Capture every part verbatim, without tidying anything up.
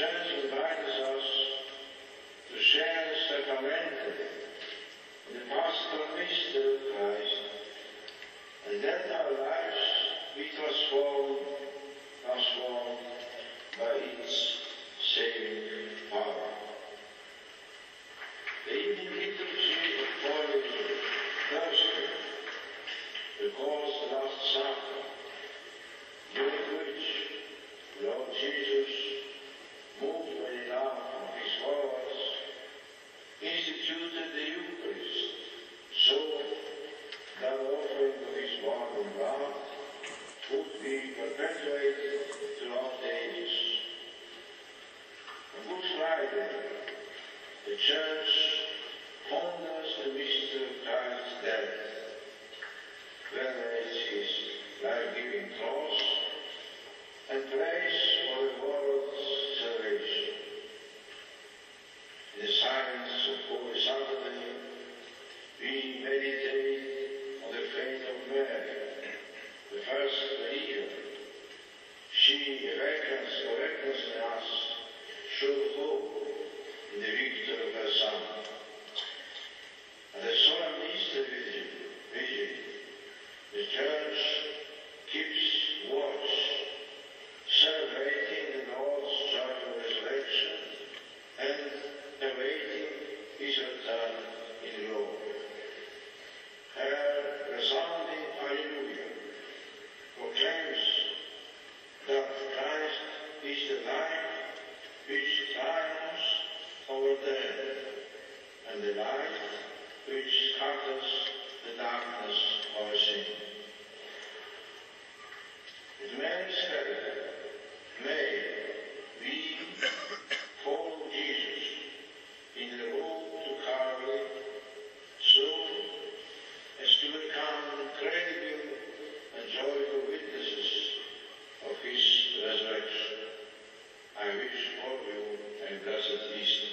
Gesù invites us to share the sacrament, the pastoral mystery of Christ, and that our lives be transformed, transformed by its saving power. The evening liturgy of Holy Thursday recalls the Last Supper, during which Lord Jesus, moved by the love of his followers, instituted the Eucharist, so that the offering of his body and blood would be perpetuated throughout the ages. On Good Friday, the Church ponders the mystery of Christ's death, whether it's his life-giving cross, and prays for the world's salvation. In the silence of Holy Saturday, we meditate on the faith of Mary, the first believer. She reckons or reckons in us sure hope in the victory of her Son. At the solemn Easter vigil, vigil, the Church keeps watch, celebrating the Lord's joyful resurrection and awaiting his return in glory. Her resounding hallelujah proclaims that Christ is the light which triumphs over death, and the light which scatters the darkness of sin. With Mary's prayer, may we follow Jesus in the road to Calvary so as to become credible and joyful witnesses of his resurrection. I wish all of you a blessed Easter.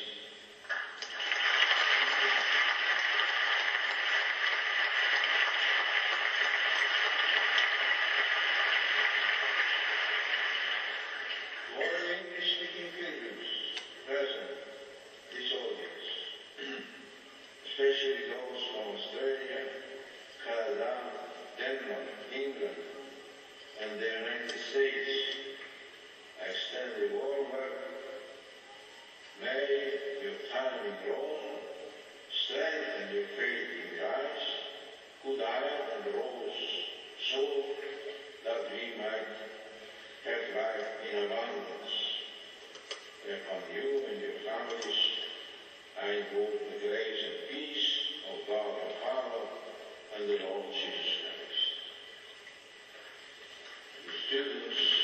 Students